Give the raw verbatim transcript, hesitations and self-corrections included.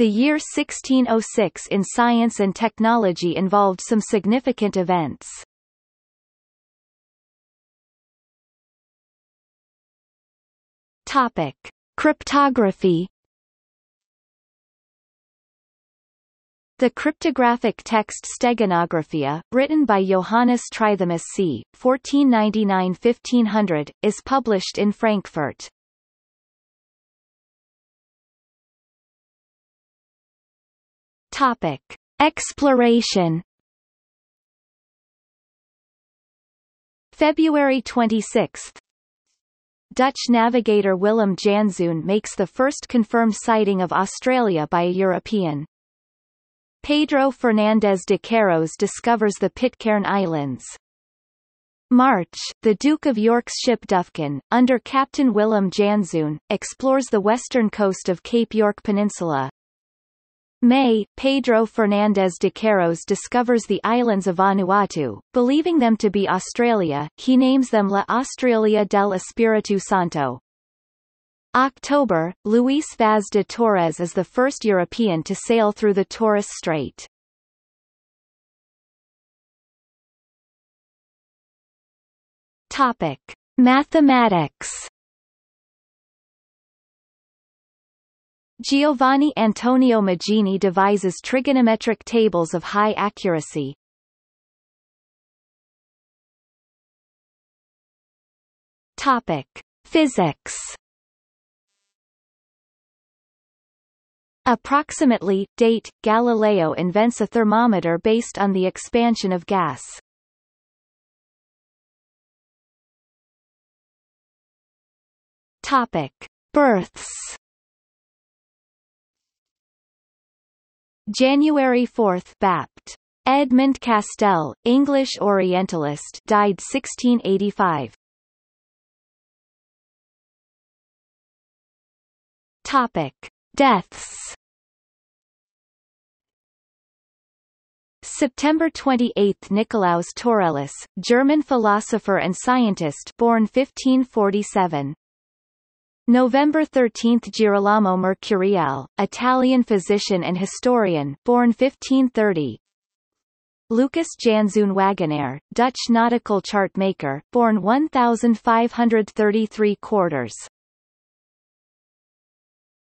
The year sixteen oh six in science and technology involved some significant events. Topic: Cryptography. The cryptographic text Steganographia, written by Johannes Trithemius c. fourteen ninety-nine to fifteen hundred, is published in Frankfurt. Topic: Exploration. February twenty-sixth, Dutch navigator Willem Janszoon makes the first confirmed sighting of Australia by a European. Pedro Fernandes de Queirós discovers the Pitcairn Islands. March, the Duke of York's ship Dufkin, under Captain Willem Janszoon, explores the western coast of Cape York Peninsula. May, Pedro Fernandes de Queirós discovers the islands of Vanuatu, believing them to be Australia. He names them La Australia del Espíritu Santo. October, Luis Vaz de Torres is the first European to sail through the Torres Strait. Topic: Mathematics. Giovanni Antonio Magini devises trigonometric tables of high accuracy. Topic: Physics. Approximately, date, Galileo invents a thermometer based on the expansion of gas. Topic: Births. January fourth, Bapt. Edmund Castell, English Orientalist, died sixteen eighty-five. Topic: Deaths. September twenty-eighth, Nicolaus Torellus, German philosopher and scientist, born fifteen forty-seven. November thirteenth, Girolamo Mercuriale, Italian physician and historian, born fifteen thirty. Lucas Janzoon Wagenaer, Dutch nautical chart maker, born fifteen thirty-three quarters.